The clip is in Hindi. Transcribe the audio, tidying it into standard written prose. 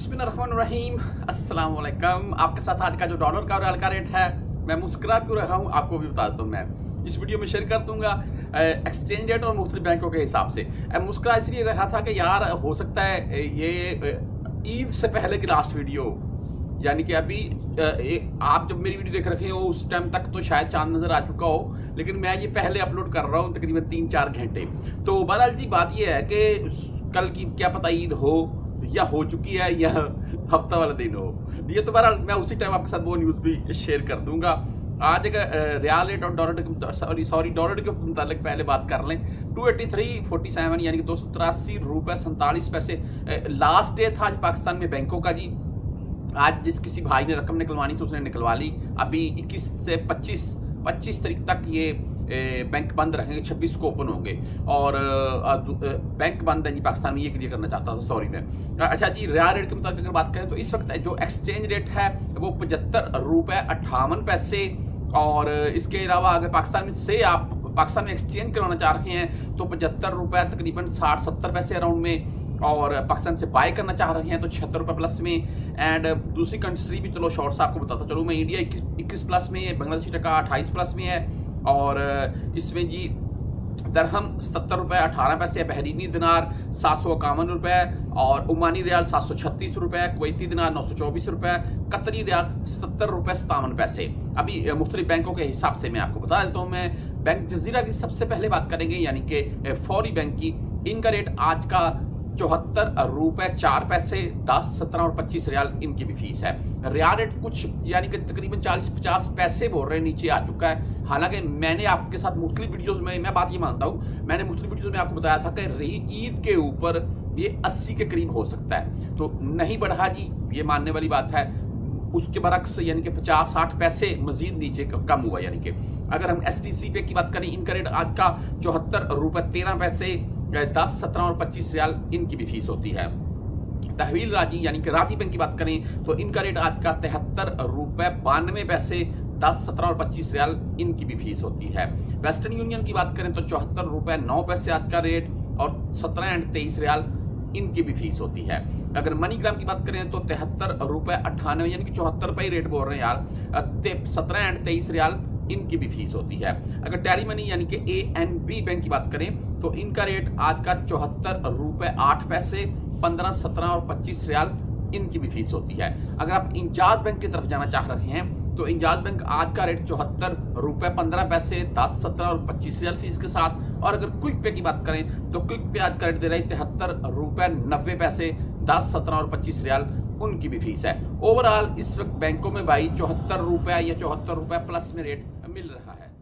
बिस्मिल्लाहिर्रहमानिर्रहीम, अस्सलाम वालेकुम। आपके साथ आज का जो डॉलर का और रियाल का रेट है, मैं मुस्कुरा क्यों रहा हूँ आपको भी बता दूँ। मैं इस वीडियो में शेयर कर दूंगा एक्सचेंज रेट और मुख्तलिफ बैंकों के हिसाब से। मुस्कुरा इसलिए रहा था कि यार हो सकता है ये ईद से पहले की लास्ट वीडियो, यानी कि अभी आप जब मेरी वीडियो देख रखे हो उस टाइम तक तो शायद चांद नजर आ चुका हो, लेकिन मैं ये पहले अपलोड कर रहा हूँ तकरीबन 3-4 घंटे। तो बहरहाल जी बात यह है कि कल की क्या पता ईद हो या हो चुकी है या हफ्ता वाला दिन हो, ये तो बहरहाल मैं उसी टाइम आपके साथ वो न्यूज़ भी शेयर कर दूंगा। आज अगर रियाल रेट और डॉलर डॉलर के मुतालिक पहले बात कर लें, 283.47 यानी कि 283.47 लास्ट डे था आज पाकिस्तान में बैंकों का जी। आज जिस किसी भाई ने रकम निकलवानी तो उसने निकलवा ली। अभी 21 से 25 तारीख तक ये बैंक बंद रहेंगे, 26 को ओपन होंगे और बैंक बंद है जी पाकिस्तान में, ये क्लियर करना चाहता था मैं। अच्छा जी, रियाल रेट के मुताबिक अगर बात करें तो इस वक्त जो एक्सचेंज रेट है वो 75.58 और इसके अलावा अगर पाकिस्तान में एक्सचेंज करवाना चाह रहे हैं तो 75 रुपये तकरीबन 60-70 पैसे अराउंड में, और पाकिस्तान से बाय करना चाह रहे हैं तो 76 रुपये प्लस में। एंड दूसरी कंट्री भी चलो शॉर्ट से आपको बताता चलूँ मैं, इंडिया 21 प्लस में है, बांग्लादेशी टका 28 प्लस में है और इसमें जी दरहम 70 रुपये 18 पैसे, बहरीनी दिनार 751 रुपये और उमानी रियाल 736 रुपये, कुवैती दिनार 924 रुपये, कतरी रियाल 70 रुपये 57 पैसे। अभी मुख्तलिफ बैंकों के हिसाब से मैं आपको बता देता हूँ। मैं बैंक जजीरा की सबसे पहले बात करेंगे यानी कि फौरी बैंक की, इनका रेट आज का 74 रुपये 4 पैसे, 10, 17 और 25 रियाल इनकी भी फीस है। रियाल रेट कुछ यानी कि तकरीबन 40-50 पैसे बोल रहे हैं, नीचे आ चुका है। हालांकि मैंने आपके साथ मुख्तलिफ वीडियोज़ में मैं बात ये मानता हूँ, मैंने मुख्तलिफ वीडियोज़ में आपको बताया था कि ईद के ऊपर ये 80 के करीब हो सकता है, तो नहीं बढ़ा जी, ये मानने वाली बात है। उसके बरक्स यानी कि 50-60 पैसे मजीद नीचे कम हुआ। यानी कि अगर हम STC पे की बात करें, इनका रेट आज का 74 रुपये 13 पैसे, 10, 17 और 25 रियाल इनकी भी फीस होती है। तहवील राजी यानी कि राजी बैंक की बात करें तो इनका रेट आज का 73 रुपये 92 पैसे, 10, 17 और 25 रियाल इनकी भी फीस होती है। वेस्टर्न यूनियन की बात करें तो 74 रुपये 9 पैसे आज का रेट और 17 और 23 रियाल इनकी भी फीस होती है। अगर मनीग्राम की बात करें तो 73 रुपये 98 यानी कि 74 रुपये रेट बोल रहे हैं यार, 17 और 23 रियाल इनकी भी फीस होती है। अगर टेली मनी यानी कि ANB बैंक की बात करें तो इनका रेट आज का 74 रुपये 8 पैसे, 15, 17 और 25 रियाल इनकी भी फीस होती है। अगर आप इंजाज बैंक की तरफ जाना चाह रहे हैं तो इंजाज बैंक आज का रेट 74 रुपये 15 पैसे, 10, 17 और 25 रियाल फीस के साथ। और अगर क्विक पे की बात करें तो क्विक पे आज का रेट दे रहा है 73 रुपये 90 पैसे, 10, 17 और 25 रियाल उनकी भी फीस है। ओवरऑल इस वक्त बैंकों में भाई 74 रुपये या 74 रुपये प्लस में रेट मिल रहा है।